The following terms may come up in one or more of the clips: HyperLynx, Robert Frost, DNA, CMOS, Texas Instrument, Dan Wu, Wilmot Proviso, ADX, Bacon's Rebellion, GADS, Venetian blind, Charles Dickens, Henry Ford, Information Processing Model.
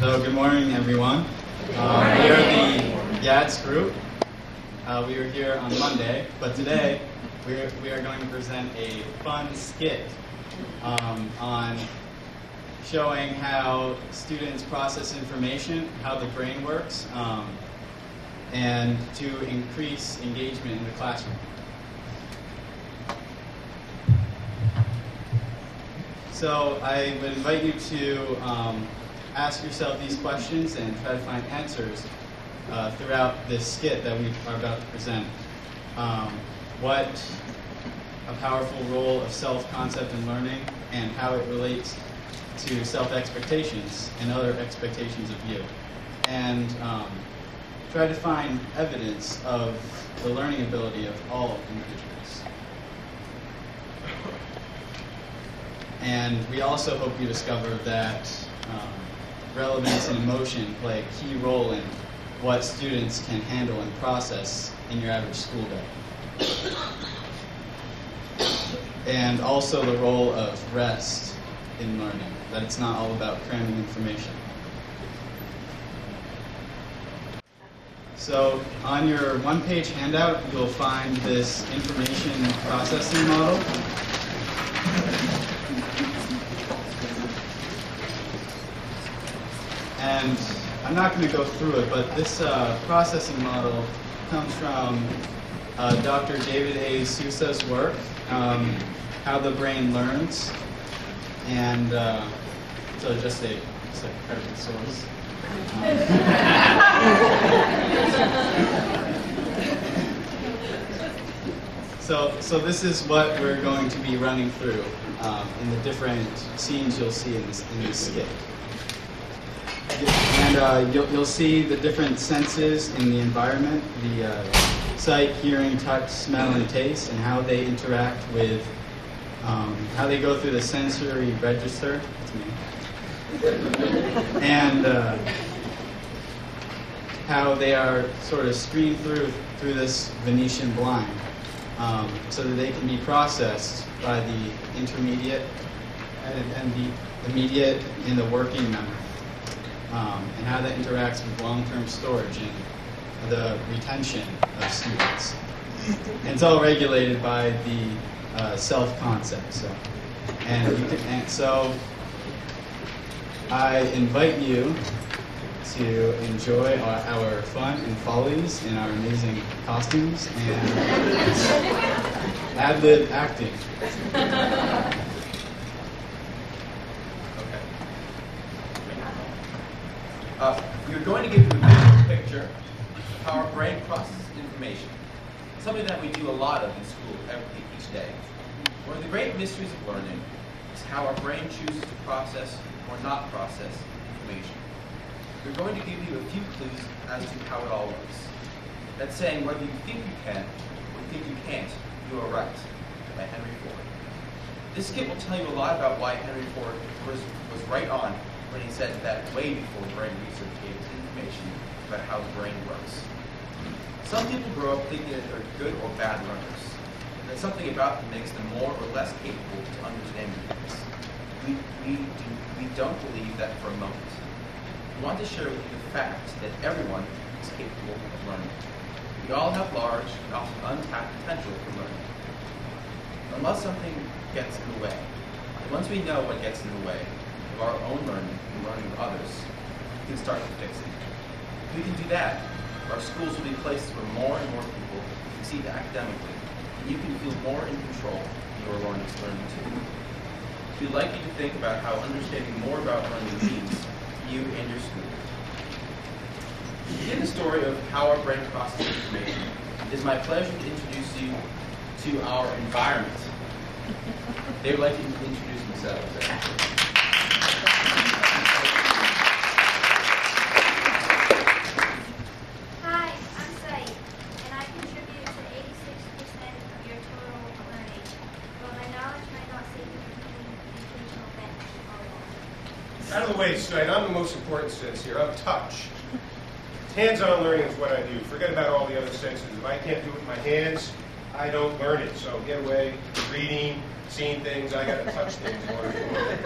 So good morning, everyone. We are the GADS group. We were here on Monday, but today we are going to present a fun skit on showing how students process information, how the brain works, and to increase engagement in the classroom. So I would invite you to ask yourself these questions and try to find answers throughout this skit that we are about to present. What a powerful role of self-concept in learning and how it relates to self-expectations and other expectations of you. And try to find evidence of the learning ability of all individuals. And we also hope you discover that relevance and emotion play a key role in what students can handle and process in your average school day. And also the role of rest in learning, that it's not all about cramming information. So on your one-page handout, you'll find this information processing model. And I'm not going to go through it, but this processing model comes from Dr. David A. Sousa's work, How the Brain Learns, and so just a credible source. So this is what we're going to be running through in the different scenes you'll see in this skit. And you'll see the different senses in the environment, the sight, hearing, touch, smell, and taste, and how they interact with, how they go through the sensory register. That's me. And how they are sort of screened through this Venetian blind so that they can be processed by the intermediate and the immediate in the working memory. And how that interacts with long-term storage and the retention of students. And it's all regulated by the self-concept. So, so I invite you to enjoy our fun and follies in our amazing costumes and ad-lib acting. We're going to give you a visual picture of how our brain processes information, something that we do a lot of in school each day. One of the great mysteries of learning is how our brain chooses to process or not process information. We're going to give you a few clues as to how it all works. That's saying whether you think you can or think you can't, you are right, by Henry Ford. This skit will tell you a lot about why Henry Ford was right on when he said that way before brain research gave us information about how the brain works. Some people grow up thinking that they're good or bad learners, and that something about them makes them more or less capable to understanding things. We don't believe that for a moment. We want to share with you the fact that everyone is capable of learning. We all have large and often untapped potential for learning, unless something gets in the way. And once we know what gets in the way, our own learning and learning of others, we can start to fix it. If we can do that, our schools will be places where more and more people succeed academically, and you can feel more in control of your learning too. We'd like you to think about how understanding more about learning means you and your school. In the story of how our brain processes information, it is my pleasure to introduce you to our environment. They would like you to introduce themselves. Out of the way tonight, I'm the most important sense here. I'm touch. Hands-on learning is what I do. Forget about all the other senses. If I can't do it with my hands, I don't learn it. So get away, reading, seeing things. I gotta touch things in order to learn.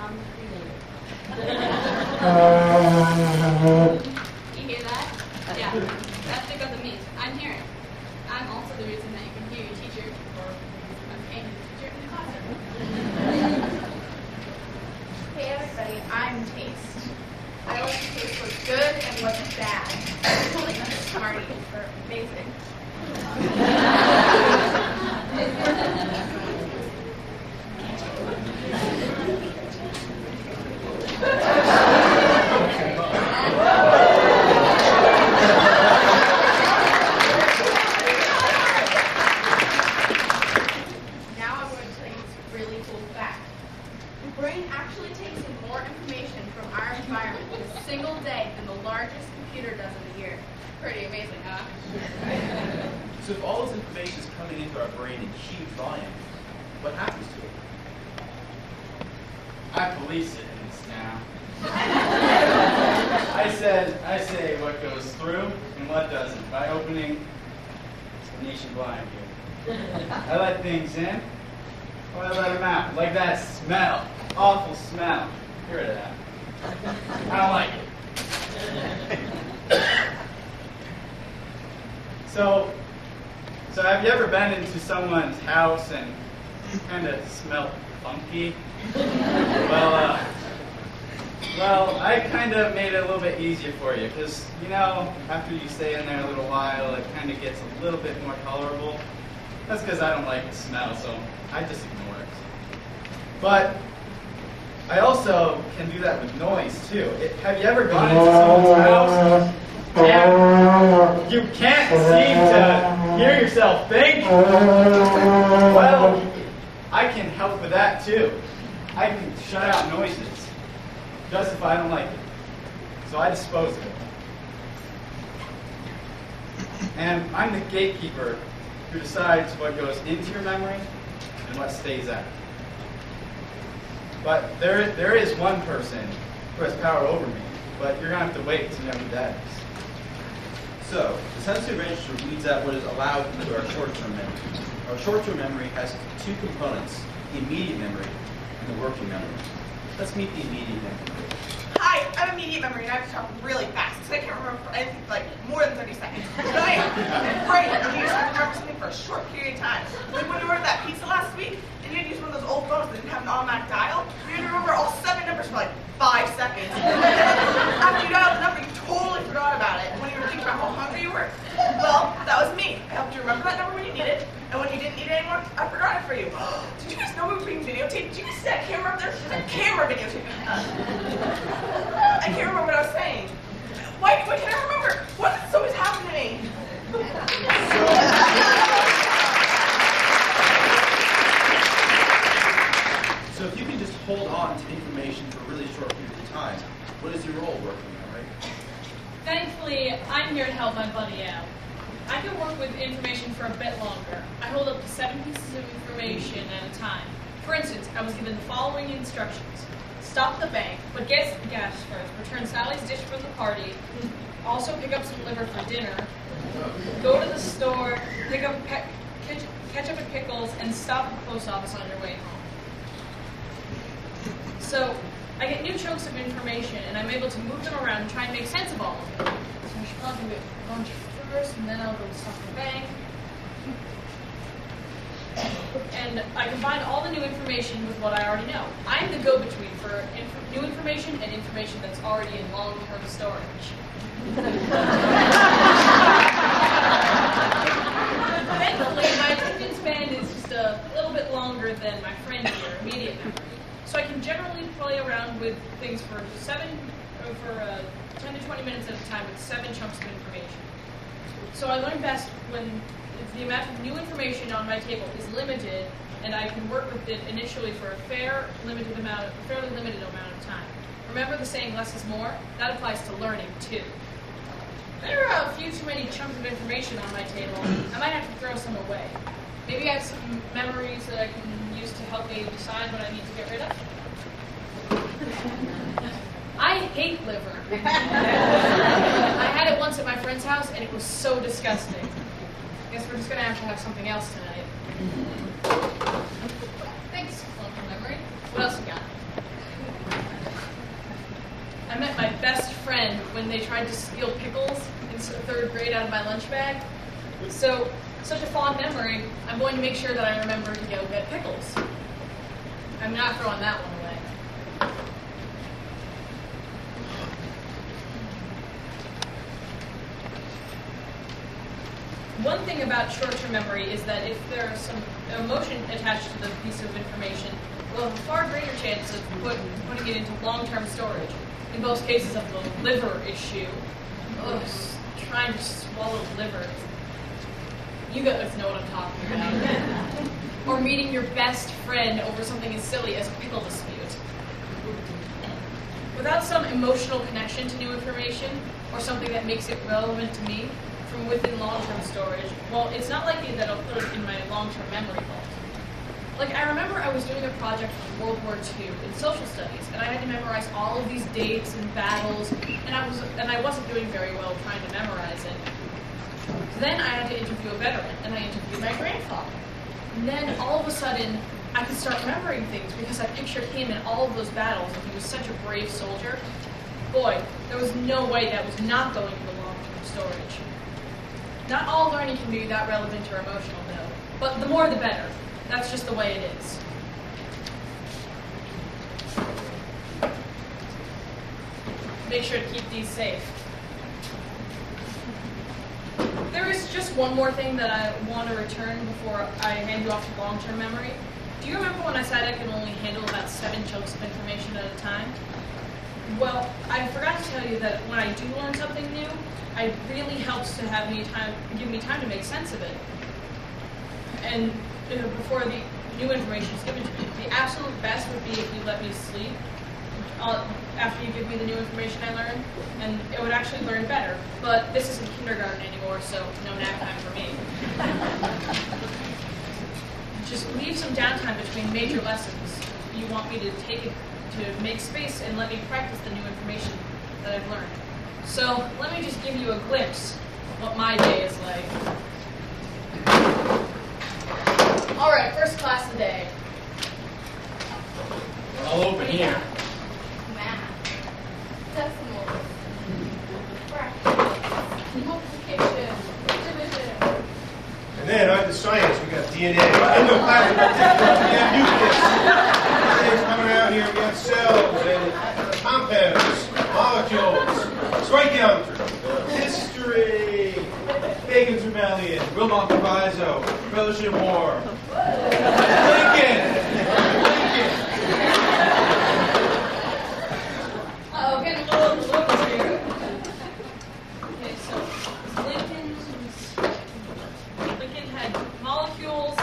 uncreated. You hear that? Yeah. That's because of me. I'm here. I'm also the reason that you can hear your teacher or unpainted teacher in the classroom. Hey everybody, I'm Taste. I like to taste what's good and what's bad. I'm totally not smarty for amazing. Now I'm going to tell you this really cool fact. The brain actually takes in more information from our environment in a single day than the largest computer does in a year. Pretty amazing, huh? So if all this information is coming into our brain in huge volumes, what happens to it? I police it in this now. I say what goes through and what doesn't by opening Venetian blind here. I let things in, or I let them out. Like that smell, awful smell. Get rid of that. I don't like it. So have you ever been into someone's house and kind of smelled funky? Well, I kind of made it a little bit easier for you because, you know, after you stay in there a little while, it kind of gets a little bit more tolerable. That's because I don't like the smell, so I just ignore it. But I also can do that with noise, too. Have you ever gone into someone's house? Yeah. You can't seem to hear yourself think. Well, I can help with that too. I can shut out noises, just if I don't like it. So I dispose of it. And I'm the gatekeeper who decides what goes into your memory and what stays out. But there is one person who has power over me, but you're going to have to wait to know who that is. So, the sensory register weeds out what is allowed into our short-term memory. Our short-term memory has two components, the immediate memory and the working memory. Let's meet the immediate memory. Hi, I'm immediate memory, and I have to talk really fast, because I can't remember, like, more than 30 seconds. But I am great, and you just have to remember something for a short period of time. Like when you ordered that pizza last week, and you had to use one of those old phones that didn't have an automatic dial, you had to remember all 7 numbers for, like, 5 seconds. After you dialed the number, you totally forgot about it. When you were thinking about how hungry you were, well, that was me. I helped you remember that number when you needed it, and when you didn't need it anymore, I forgot it for you. Did you guys know we were being videotaped? Did you guys see that camera up there? There's a camera videotaping us. I can't remember what I was saying. Why can't I remember? What is always happening to me? So if you can just hold on to information for a really short period of time, what is your role working on, right? Thankfully, I'm here to help my buddy out. I can work with information for a bit longer. I hold up to 7 pieces of information at a time. For instance, I was given the following instructions. Stop the bank, but get to the gas first. Return Sally's dish for the party. Also pick up some liver for dinner. Go to the store, pick up ketchup and pickles, and stop at the post office on your way home. So I get new chunks of information, and I'm able to move them around and try and make sense of all of it. So I should probably do a bunch first, and then I'll go to stop the bank. And I combine all the new information with what I already know. I'm the go-between for new information and information that's already in long-term storage. Thankfully, my attention span is just a little bit longer than my friend here, immediate memory. So I can generally play around with things for 10 to 20 minutes at a time with 7 chunks of information. So I learn best when the amount of new information on my table is limited, and I can work with it initially for a fairly limited amount of time. Remember the saying, less is more? That applies to learning, too. There are a few too many chunks of information on my table. I might have to throw some away. Maybe I have some memories that I can use to help me decide what I need to get rid of. I hate liver. I had it once at my friend's house, and it was so disgusting. I guess we're just going to have something else tonight. Thanks, long-term memory. What else you got? when they tried to steal pickles in third grade out of my lunch bag. So, such a fond memory, I'm going to make sure that I remember to go get pickles. I'm not throwing that one away. One thing about short-term memory is that if there is some emotion attached to the piece of information, we'll have a far greater chance of putting it into long-term storage. In most cases of the liver issue, trying to swallow liver. You guys know what I'm talking about. Or meeting your best friend over something as silly as a pickle dispute. Without some emotional connection to new information, or something that makes it relevant to me, from within long-term storage, well, it's not likely that I'll put it in my long-term memory vault. Like, I remember I was doing a project for World War II in social studies, and I had to memorize all of these dates and battles, and I wasn't doing very well trying to memorize it. Then I had to interview a veteran, and I interviewed my grandfather. And then all of a sudden, I could start remembering things because I pictured him in all of those battles, and he was such a brave soldier. Boy, there was no way that was not going into long-term storage. Not all learning can be that relevant or emotional, though. But the more, the better. That's just the way it is. Make sure to keep these safe. There is just one more thing that I want to return before I hand you off to long-term memory. Do you remember when I said I can only handle about 7 chunks of information at a time? Well, I forgot to tell you that when I do learn something new, it really helps to have me time, give me time to make sense of it. And before the new information is given to me, the absolute best would be if you let me sleep after you give me the new information I learned, and it would actually learn better. But this isn't kindergarten anymore, so no nap time for me. Just leave some downtime between major lessons. You want me to take it to make space and let me practice the new information that I've learned. So let me just give you a glimpse of what my day is like. All right, first class today. We're all over here. Math, decimals, fractions, multiplication, division. And then under science, we got DNA. In the class, we got nucleus. Things coming out here, we got cells and compounds, molecules. Strikeout, history, Bacon's Rebellion, Wilmot Proviso, Revolutionary War, Lincoln. Oh, getting a little close here. Okay, so Lincoln had molecules.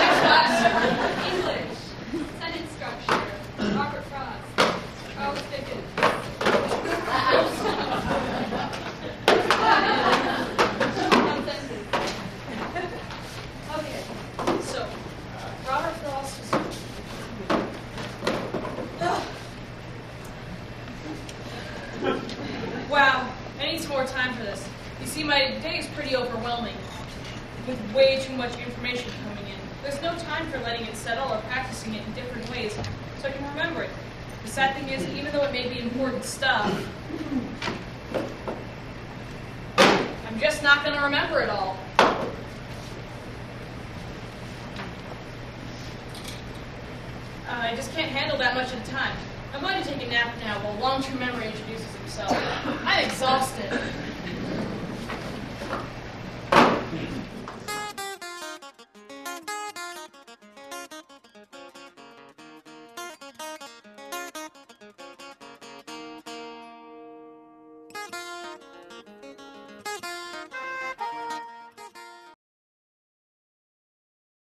Next class, English, sentence structure, Robert Frost, Charles Dickens. My day is pretty overwhelming, with way too much information coming in. There's no time for letting it settle or practicing it in different ways, so I can remember it. The sad thing is, even though it may be important stuff, I'm just not going to remember it all. I just can't handle that much at a time. I'm going to take a nap now while long-term memory introduces itself. I'm exhausted.